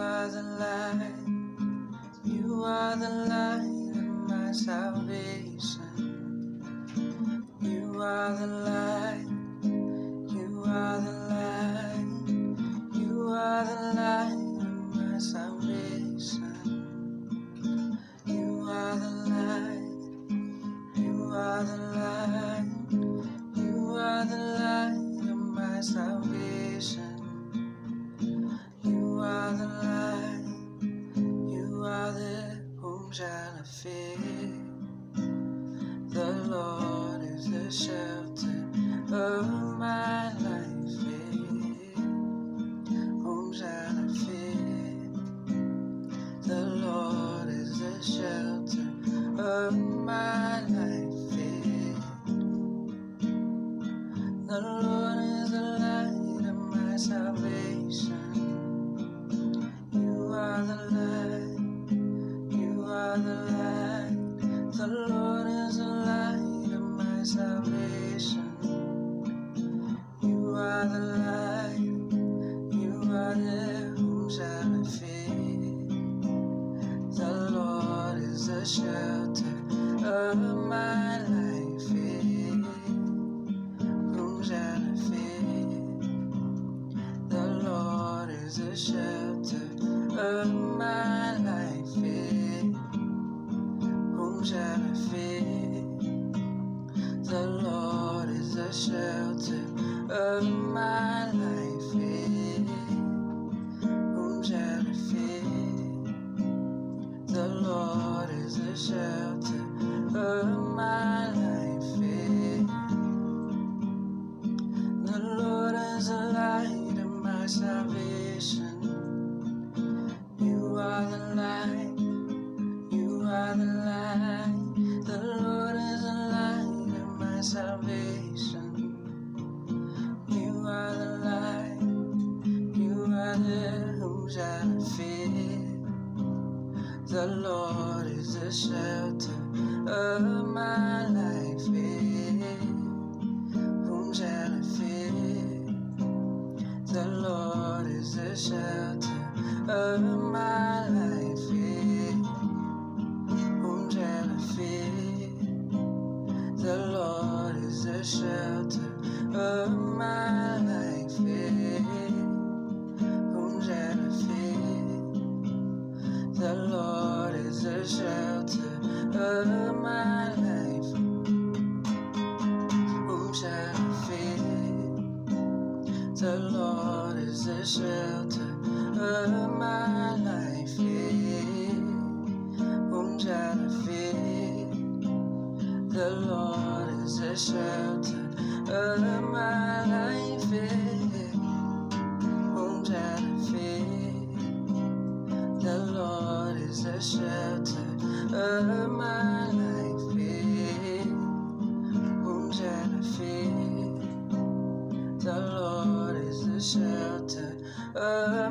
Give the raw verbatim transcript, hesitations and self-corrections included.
are the light, you are the light of my salvation. You are the light, you are the light, you are the light of my salvation. You are the light, you are the light, you are the light of my salvation. You are the light, you are the whom shall I fear. The Lord is the shelter of my life. Whom shall I fear? The Lord is the shelter of my life. The Lord is the light of my salvation. You are the light, you are the light, the Lord is the light of my salvation. You are the light, you are the whom shall I fear. The Lord is the shelter of my life. Whom shall I fear? The Lord is the shelter of my life, eh? Whom shall I fear? The Lord is the shelter of my life, eh? Whom shall I fear? The Lord is the shelter of my life, eh? The Lord is the light of my salvation. You are the light, you are the light, the Lord is the light of my salvation. You are the light, you are the whom shall I fear. The Lord is the shelter of my life. Whom shall I fear? The Lord is the shelter of my life, eh? Whom shall I fear? The Lord is the shelter of my life, eh? Whom shall I fear? The Lord is the shelter of my life. Whom shall I fear? The Lord is the shelter of my life, yeah. Whom shall I fear? The Lord is the shelter of my life, yeah. Whom shall I fear? The Lord is the shelter of my life, yeah. Whom shall I fear? The Lord is the shelter of